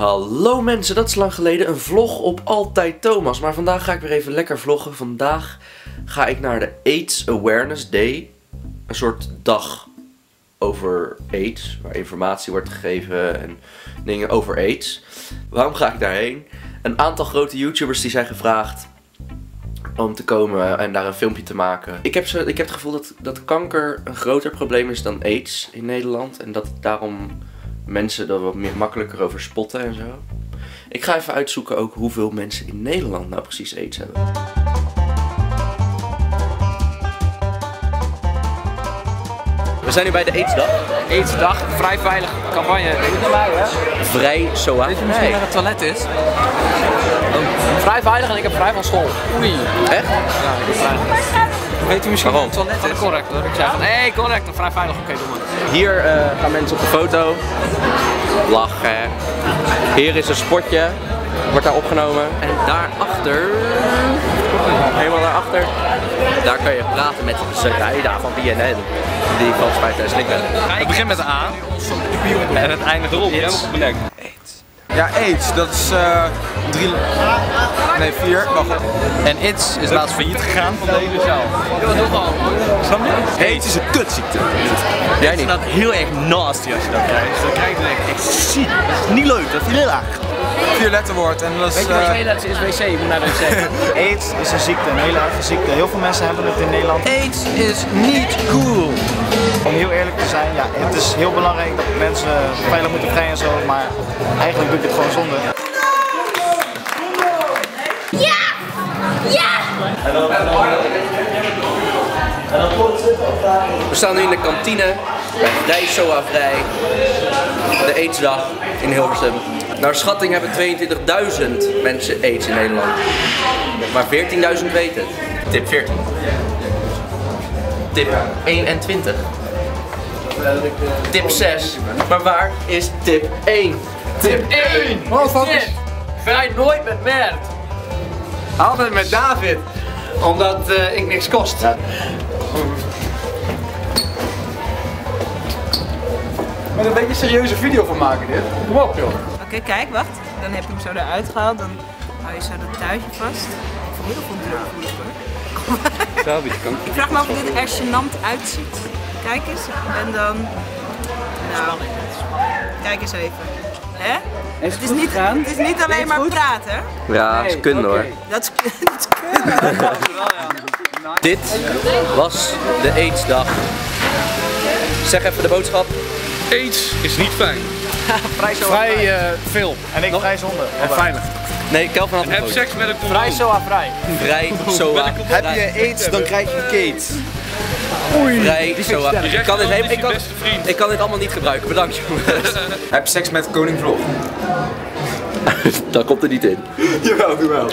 Hallo mensen, dat is lang geleden een vlog op Altijd Thomas. Maar vandaag ga ik weer even lekker vloggen. Vandaag ga ik naar de AIDS Awareness Day. Een soort dag over AIDS, waar informatie wordt gegeven en dingen over AIDS. Waarom ga ik daarheen? Een aantal grote YouTubers die zijn gevraagd om te komen en daar een filmpje te maken. Ik heb het gevoel dat kanker een groter probleem is dan AIDS in Nederland. En dat het daarom mensen er wat meer makkelijker over spotten en zo. Ik ga even uitzoeken ook hoeveel mensen in Nederland nou precies AIDS hebben. We zijn nu bij de AIDS-dag. AIDS-dag, vrij veilige campagne. Vrij Soa Vrij. Weet je misschien waar het toilet is? Vrij veilig en ik heb vrij van school. Oei. Echt? Ja, ik heb vrij. Weet u misschien waarom? Het toilet is correct hoor. Ik zei van, hey, correct, vrij veilig. Oké, doe maar. Hier gaan mensen op de foto. Lachen. Hier is een spotje. Wordt daar opgenomen. En daarachter, helemaal daarachter, daar kun je praten met Zarayda van BNN. Die volgens mij thuis linken. Het begint met A en het eindigt erop. Ja, AIDS, dat is 4, wacht even. En AIDS is laatst failliet gegaan van de hele zaal. Snap je? AIDS is een kutziekte. Jij niet? Het staat heel erg nasty als je dat krijgt. Dan krijg je echt ziek. Dat is niet leuk, dat is heel laag. 4-letterwoord en dat is... Weet je wat 2 letters is? Wc, je moet naar de wc. AIDS is een ziekte, een hele harde ziekte. Heel veel mensen hebben het in Nederland. AIDS is niet cool. Om heel eerlijk te zijn, ja, het is heel belangrijk dat mensen veilig moeten vrij en zo, maar eigenlijk doe ik het gewoon zonde. Ja! Ja! We staan nu in de kantine bij Vrij Soa Vrij, de AIDS-dag in Hilversum. Naar schatting hebben 22.000 mensen AIDS in Nederland, maar 14.000 weten het. Tip 14. Tip 21. Tip 6. Maar waar is tip 1? Tip 1! Motherfuckers! Vrij nooit met Mert. Altijd met David. Omdat ik niks kost. Ja. Met een beetje serieuze video van maken dit. Kom op joh. Oké, kijk, wacht. Dan heb je hem zo eruit gehaald. Dan hou je zo dat tuitje vast. Ik voel heel veel druk hoor. Ik vraag me af of dit er gênant uitziet. Kijk eens. En dan... Nou, kijk eens even. Hè? Is het, het is niet alleen maar praten. Ja, dat is kunde hoor. Dat is kunde. Dit was de AIDS-dag. Zeg even de boodschap. AIDS is niet fijn. Vrij veel. En ik vrij zonde. En veilig. Nee, Kelvin had heb seks met een condoom. Vrij Soa Vrij. Vrij Soa. Heb je AIDS, dan krijg je AIDS. Oei. Vrij Soa. Ik kan dit allemaal niet gebruiken, bedankt jongens. Heb seks met Koning Vlog. Daar komt er niet in. Jawel, doe wel.